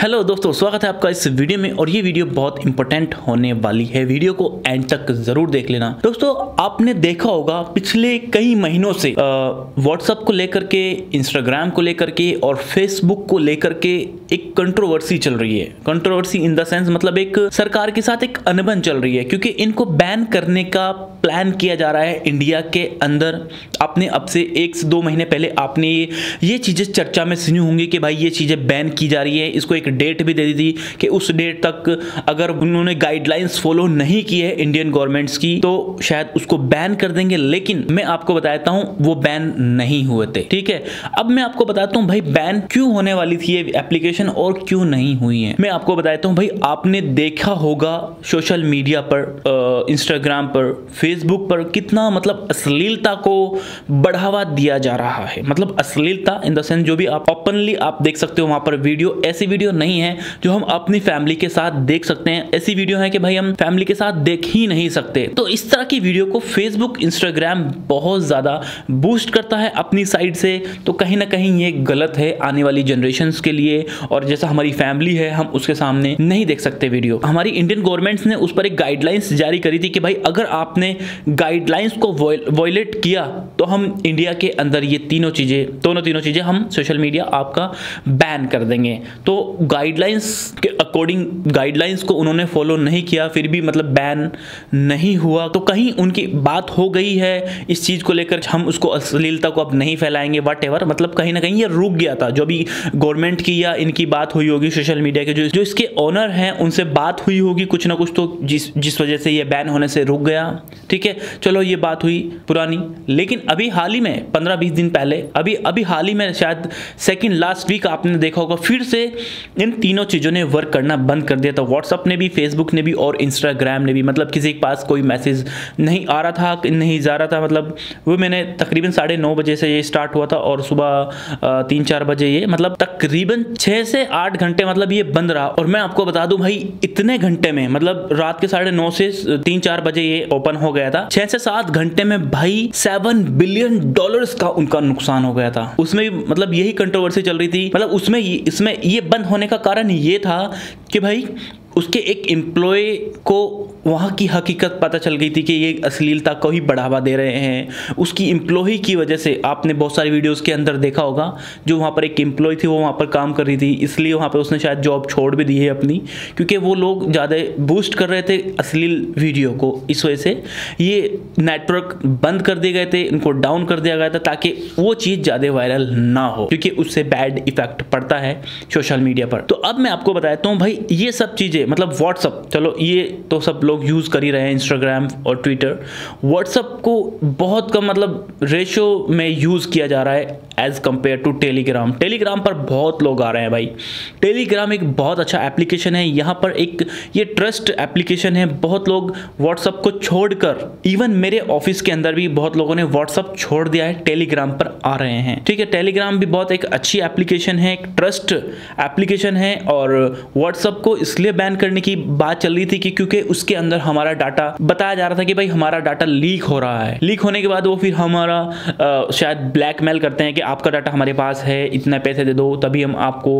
Hello दोस्तों, स्वागत है आपका इस वीडियो में। और ये वीडियो बहुत इंपॉर्टेंट होने वाली है, वीडियो को एंड तक जरूर देख लेना। दोस्तों, आपने देखा होगा पिछले कई महीनों से व्हाट्सएप को लेकर के, इंस्टाग्राम को लेकर के और फेसबुक को लेकर के एक कंट्रोवर्सी चल रही है। कंट्रोवर्सी इन द सेंस मतलब एक सरकार के साथ एक अनबन चल रही है, क्योंकि इनको बैन करने का प्लान किया जा रहा है इंडिया के अंदर। आपने अब से 1 से 2 महीने पहले आपने ये चीज़ें चर्चा में सुनी होंगी कि भाई ये चीज़ें बैन की जा रही है। इसको एक डेट भी दे दी थी कि उस डेट तक अगर उन्होंने गाइडलाइंस फॉलो नहीं की है इंडियन गवर्नमेंट्स की तो शायद उसको बैन कर देंगे, लेकिन मैं आपको बताता हूं वो बैन नहीं हुए थे। ठीक है, अब मैं आपको बताता हूं भाई बैन क्यों होने वाली थी ये एप्लीकेशन और क्यों नहीं हुई है। मैं आपको बताता हूं भाई, आपने देखा होगा सोशल मीडिया पर, इंस्टाग्राम पर, फेसबुक पर कितना मतलब अश्लीलता को बढ़ावा दिया जा रहा है। मतलब अश्लीलता इन द सेंस जो भी आप ओपनली आप देख सकते हो वहां पर वीडियो, ऐसी वीडियो नहीं है जो हम अपनी फैमिली के साथ देख सकते हैं। ऐसी वीडियो है कि भाई हम फैमिली के साथ देख ही नहीं सकते। तो इस तरह की वीडियो को फेसबुक, इंस्टाग्राम बहुत ज्यादा बूस्ट करता है अपनी साइड से। तो कहीं ना कहीं ये गलत है आने वाली जनरेशंस के लिए, और जैसा हमारी फैमिली है हम उसके सामने नहीं देख सकते वीडियो। हमारी इंडियन गवर्नमेंट्स ने उस पर एक गाइडलाइंस जारी करी थी कि भाई अगर आपने गाइडलाइंस को वॉयलेट किया तो हम इंडिया के अंदर ये दोनों तीनों चीजें हम सोशल मीडिया आपका बैन कर देंगे। तो गाइडलाइंस के अकॉर्डिंग गाइडलाइंस को उन्होंने फॉलो नहीं किया, फिर भी मतलब बैन नहीं हुआ। तो कहीं उनकी बात हो गई है इस चीज़ को लेकर, हम उसको अश्लीलता को अब नहीं फैलाएंगे व्हाटएवर। मतलब कहीं ना कहीं ये रुक गया था, जो भी गवर्नमेंट की या इनकी बात हुई होगी सोशल मीडिया के जो इसके ऑनर हैं उनसे बात हुई होगी कुछ ना कुछ, तो जिस वजह से ये बैन होने से रुक गया। ठीक है, चलो ये बात हुई पुरानी। लेकिन अभी हाल ही में 15-20 दिन पहले, अभी हाल ही में शायद सेकेंड लास्ट वीक आपने देखा होगा फिर से इन तीनों चीज़ों ने वर्क करना बंद कर दिया था। व्हाट्सअप ने भी, फेसबुक ने भी और इंस्टाग्राम ने भी। मतलब किसी के पास कोई मैसेज नहीं आ रहा था, नहीं जा रहा था। मतलब वो मैंने तकरीबन 9:30 बजे से ये स्टार्ट हुआ था और सुबह 3-4 बजे ये मतलब तकरीबन 6 से 8 घंटे मतलब ये बंद रहा। और मैं आपको बता दूं भाई इतने घंटे में, मतलब रात के 9:30 से 3-4 बजे ये ओपन हो गया था, 6 से 7 घंटे में भाई $7 बिलियन का उनका नुकसान हो गया था। उसमें मतलब यही कंट्रोवर्सी चल रही थी। मतलब उसमें इसमें ये बंद होने का कारण ये था कि भाई उसके एक एम्प्लॉय को वहाँ की हकीकत पता चल गई थी कि ये अश्लीलता को ही बढ़ावा दे रहे हैं। उसकी एम्प्लॉय की वजह से आपने बहुत सारी वीडियोस के अंदर देखा होगा, जो वहाँ पर एक एम्प्लॉय थी वो वहाँ पर काम कर रही थी, इसलिए वहाँ पर उसने शायद जॉब छोड़ भी दी है अपनी, क्योंकि वो लोग ज़्यादा बूस्ट कर रहे थे अश्लील वीडियो को। इस वजह से ये नेटवर्क बंद कर दिए गए थे, इनको डाउन कर दिया गया था ताकि वो चीज़ ज़्यादा वायरल ना हो, क्योंकि उससे बैड इफेक्ट पड़ता है सोशल मीडिया पर। तो अब मैं आपको बताता हूँ भाई ये सब चीज़ें, मतलब व्हाट्सअप, चलो ये तो सब लोग यूज़ कर ही रहे हैं, इंस्टाग्राम और ट्विटर। व्हाट्सअप को बहुत कम मतलब रेशो में यूज़ किया जा रहा है as compare to Telegram. Telegram पर बहुत लोग आ रहे हैं भाई। टेलीग्राम एक बहुत अच्छा एप्लीकेशन है, यहाँ पर एक ये ट्रस्ट एप्लीकेशन है। बहुत लोग व्हाट्सअप को छोड़कर, इवन मेरे ऑफिस के अंदर भी बहुत लोगों ने व्हाट्सअप छोड़ दिया है, टेलीग्राम पर आ रहे हैं। ठीक है, टेलीग्राम भी बहुत एक अच्छी एप्लीकेशन है, एक ट्रस्ट एप्लीकेशन है। और व्हाट्सअप को इसलिए बैन करने की बात चल रही थी कि क्योंकि उसके अंदर हमारा डाटा बताया जा रहा था कि भाई हमारा डाटा लीक हो रहा है। लीक होने के बाद वो फिर हमारा शायद ब्लैकमेल करते हैं कि आपका डाटा हमारे पास है, इतना पैसे दे दो तभी हम आपको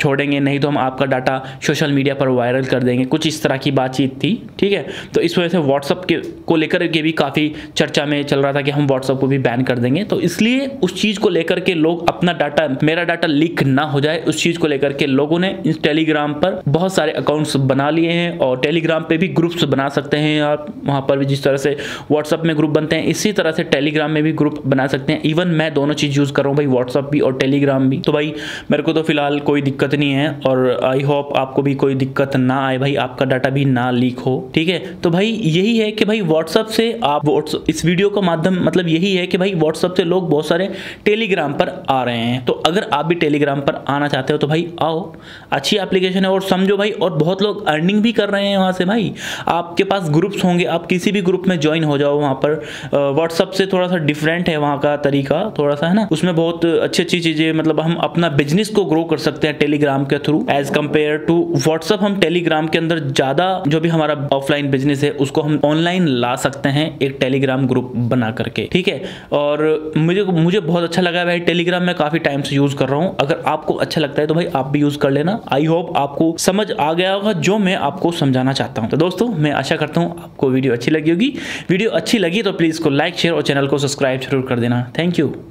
छोड़ेंगे, नहीं तो हम आपका डाटा सोशल मीडिया पर वायरल कर देंगे। कुछ इस तरह की बातचीत थी। ठीक है, तो इस वजह से व्हाट्सअप को लेकर के भी काफ़ी चर्चा में चल रहा था कि हम व्हाट्सअप को भी बैन कर देंगे। तो इसलिए उस चीज़ को लेकर के लोग अपना डाटा, मेरा डाटा लीक ना हो जाए, उस चीज़ को लेकर के लोगों ने इस टेलीग्राम पर बहुत सारे अकाउंट्स बना लिए हैं। और टेलीग्राम पर भी ग्रुप्स बना सकते हैं आप, वहाँ पर भी जिस तरह से व्हाट्सअप में ग्रुप बनते हैं इसी तरह से टेलीग्राम में भी ग्रुप बना सकते हैं। इवन मैं दोनों चीज़ यूज़ करूँ भाई, व्हाट्सअप भी और टेलीग्राम भी। तो भाई मेरे को तो फिलहाल कोई दिक्कत नहीं है, और आई होप आपको भी कोई दिक्कत ना आए भाई, आपका डाटा भी ना लीक हो। ठीक है, तो भाई यही है कि भाई व्हाट्सअप से आप, इस वीडियो का माध्यम मतलब यही है कि भाई व्हाट्सअप से लोग बहुत सारे टेलीग्राम पर आ रहे हैं। तो अगर आप भी टेलीग्राम पर आना चाहते हो तो भाई आओ, अच्छी एप्लीकेशन है। और समझो भाई, और बहुत बहुत लोग अर्निंग भी कर रहे हैं वहाँ से भाई। आपके पास ग्रुप्स होंगे, आप किसी भी ग्रुप में ज्वाइन हो जाओ। वहाँ पर व्हाट्सअप से थोड़ा सा डिफरेंट है वहाँ का तरीका थोड़ा सा, है ना। उसमें बहुत अच्छी अच्छी चीज़ें, मतलब हम अपना बिजनेस को ग्रो कर सकते हैं टेलीग्राम के through as compare to WhatsApp. हम टेलीग्राम के अंदर ज़्यादा जो भी हमारा ऑफलाइन बिजनेस है उसको हम ऑनलाइन ला सकते हैं एक टेलीग्राम ग्रुप बना करके, ठीक है। और मुझे बहुत अच्छा लगा भाई, टेलीग्राम मैं काफ़ी टाइम से यूज़ कर रहा हूँ। अगर आपको अच्छा लगता है तो भाई आप भी यूज़ कर लेना। आई होप आपको समझ आ गया होगा जो मैं आपको समझाना चाहता हूँ। तो दोस्तों मैं आशा करता हूँ आपको वीडियो अच्छी लगी होगी। वीडियो अच्छी लगी तो प्लीज़ को लाइक, शेयर और चैनल को सब्सक्राइब जरूर कर देना। Thank you.